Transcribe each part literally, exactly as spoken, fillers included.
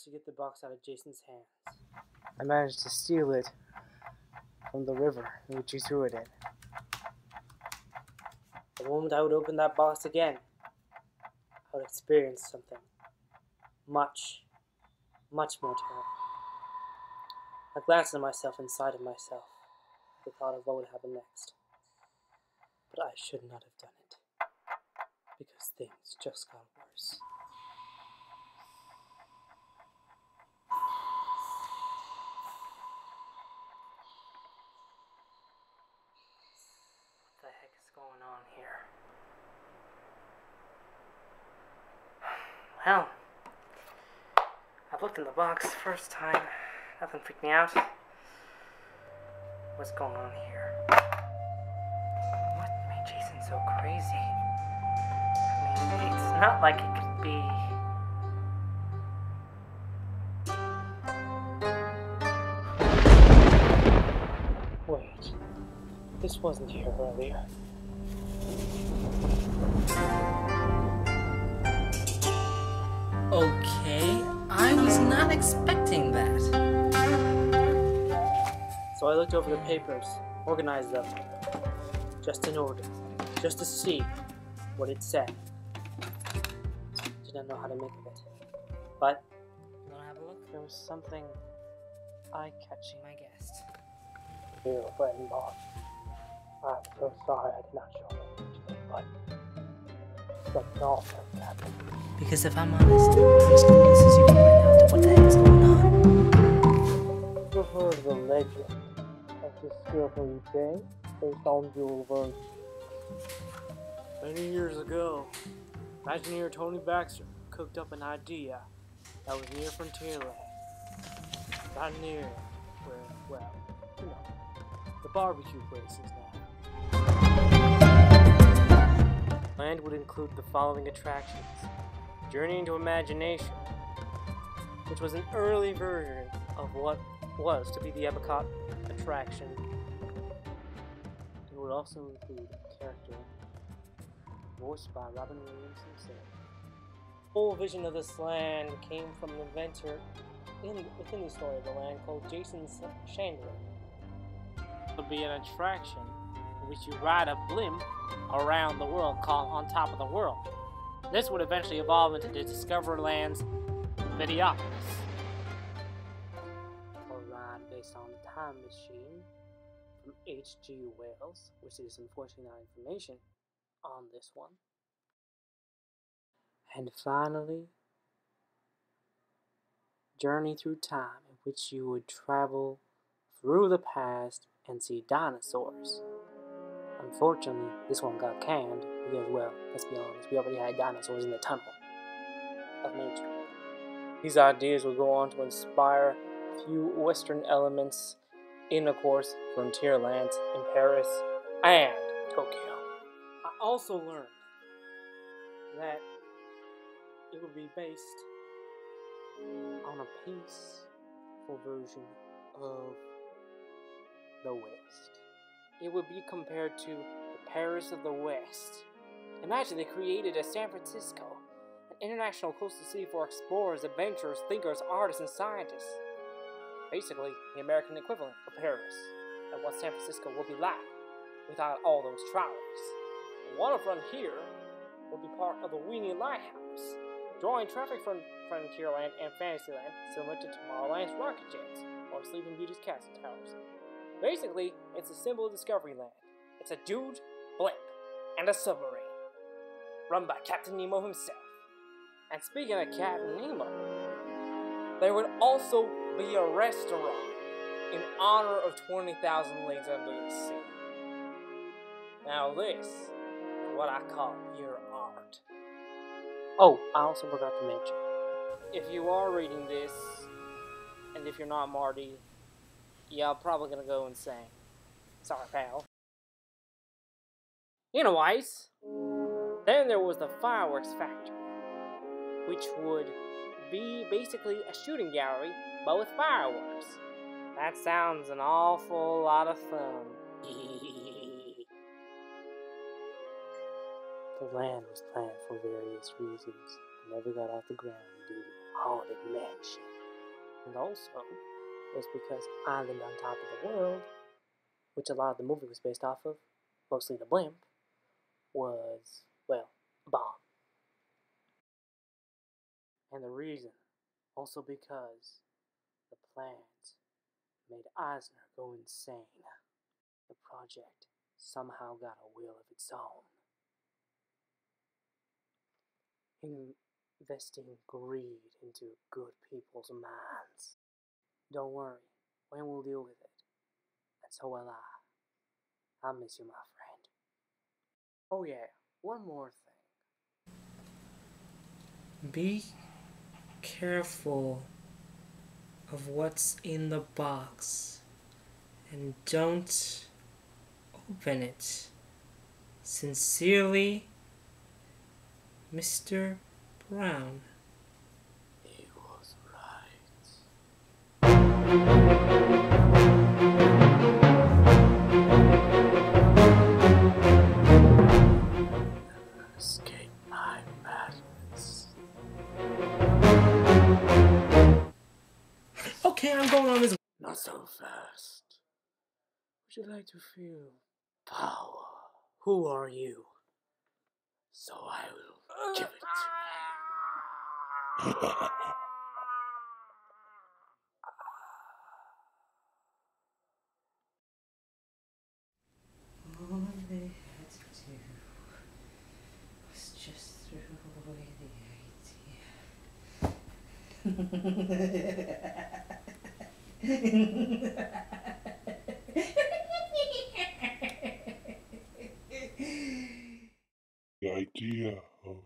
To get the box out of Jason's hands. I managed to steal it from the river in which you threw it in. The moment I would open that box again, I would experience something much, much more terrible. I glanced at myself inside of myself with the thought of what would happen next. But I should not have done it, because things just got worse. Well, I looked in the box first time, nothing freaked me out. What's going on here? What made Jason so crazy? I mean, it's not like it could be... Wait, this wasn't here earlier. Okay, I was not expecting that. So I looked over the papers, organized them, just in order, just to see what it said. Didn't know how to make of it, but you wanna have a look? There was something eye-catching, I guessed. Dear friend Bob, I'm so sorry I did not show you today, but something awful happened. Because if I'm honest, I'm just going to listen to you right now to what the heck is going on. You've heard the legend of Discoveryland based on dual versions. Many years ago, Imagineer Tony Baxter cooked up an idea that was near Frontierland. Not near where, well, you know, the barbecue place is now. The land would include the following attractions. Journey into Imagination, which was an early version of what was to be the Epcot attraction. It would also include a character voiced by Robin Williams himself. The whole vision of this land came from an inventor in, within the story of the land called Jason's Chandler. It would be an attraction in which you ride a blimp around the world called On Top of the World. This would eventually evolve into the Discoveryland's Videopolis. A ride based on the time machine from H G Wells, which is unfortunately not information on this one. And finally, Journey Through Time, in which you would travel through the past and see dinosaurs. Unfortunately, this one got canned because, well, let's be honest, we already had dinosaurs in the temple of nature. These ideas will go on to inspire a few Western elements in, of course, Frontierland in Paris and Tokyo. I also learned that it would be based on a peaceful version of the West. It would be compared to the Paris of the West. Imagine they created a San Francisco, an international coastal city for explorers, adventurers, thinkers, artists, and scientists. Basically, the American equivalent of Paris, and what San Francisco would be like without all those travels. The water from here would be part of the Weenie Lighthouse, drawing traffic from Frontierland and Fantasyland, similar to Tomorrowland's rocket jets or Sleeping Beauty's castle towers. Basically, it's a symbol of Discoveryland. It's a dude, blimp, and a submarine. Run by Captain Nemo himself. And speaking of Captain Nemo, there would also be a restaurant in honor of twenty thousand Leagues Under the Sea. Now this is what I call pure art. Oh, I also forgot to mention, if you are reading this, and if you're not Marty, yeah, I'm probably gonna go insane. Sorry, pal. Anyways, then there was the fireworks factory, which would be basically a shooting gallery, but with fireworks. That sounds an awful lot of fun. The land was planned for various reasons, but never got off the ground due to haunted mansion. And also, was because Island on Top of the World, which a lot of the movie was based off of, mostly the blimp, was, well, a bomb. And the reason, also because the plans made Eisner go insane. The project somehow got a will of its own. Investing greed into good people's minds. Don't worry, Wayne will deal with it. And so will I. I miss you, my friend. Oh yeah, one more thing. Be careful of what's in the box and don't open it. Sincerely, Mister Brown. He was right. Okay, I'm going on this. Not so fast. Would you like to feel power? Who are you? So I will give it to you. All they had to do was just throw away the idea. The idea of an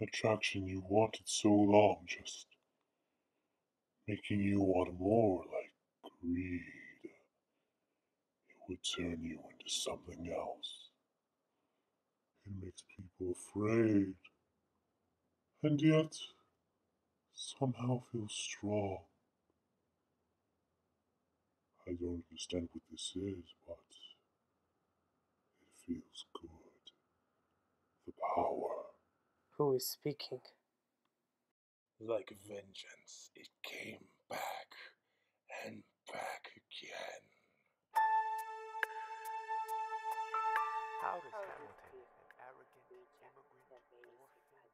attraction you wanted so long, just making you want more, like greed, it would turn you into something else. It makes people afraid, and yet somehow feel strong. I don't understand what this is, but it feels good. The power. Who is speaking? Like vengeance, it came back and back again. How does Hamilton, an arrogant immigrant, dwarf son,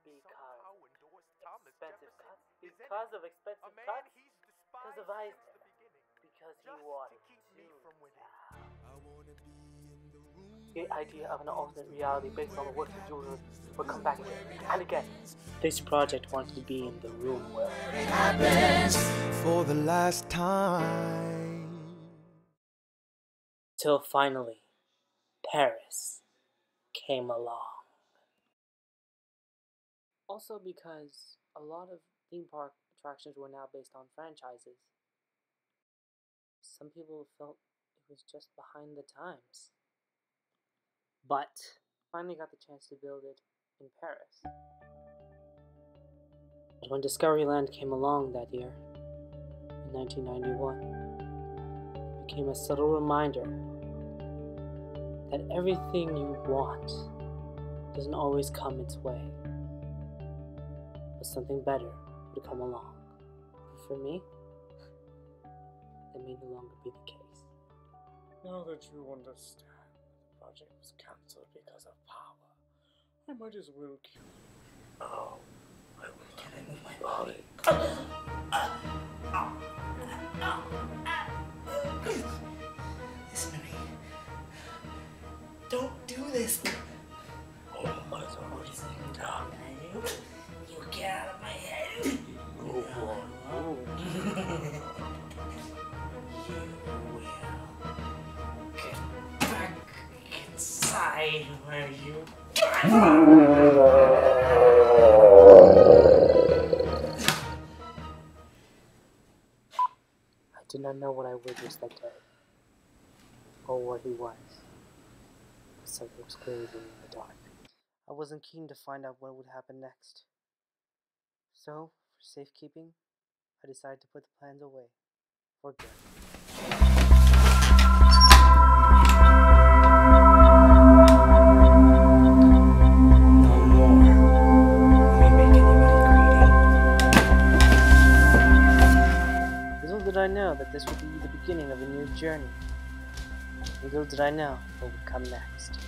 somehow endorsed Thomas Jefferson? Because of expensive cuts? Because of Eisner, because you wanted to keep me from winning. The idea of an alternate reality based on the works of Julius would come back again and again. This project wanted to be in the room where it happens for the last time. Till finally, Paris came along. Also because a lot of theme park attractions were now based on franchises. Some people felt it was just behind the times. But finally got the chance to build it in Paris. But when Discoveryland came along that year, in nineteen ninety-one, it became a subtle reminder that everything you want doesn't always come its way, but something better to come along. But for me, that may no longer be the case. Now that you understand the project was cancelled because of power, I might as well kill you. Oh, I will not move my body. Listen to me. Don't do this. Oh, my God, he's like, God, you, you get out of my head. You will get back inside where you belong. I did not know what I witnessed that day, or what he was. Something was clearly in the dark. I wasn't keen to find out what would happen next. So, for safekeeping, I decided to put the plans away for good. this would be the beginning of a new journey. Little did I know what would come next.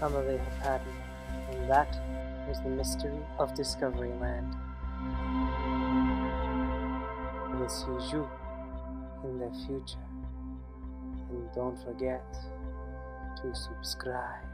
Amelie Patton, and that was the mystery of Discoveryland. We'll see you in the future. And don't forget to subscribe.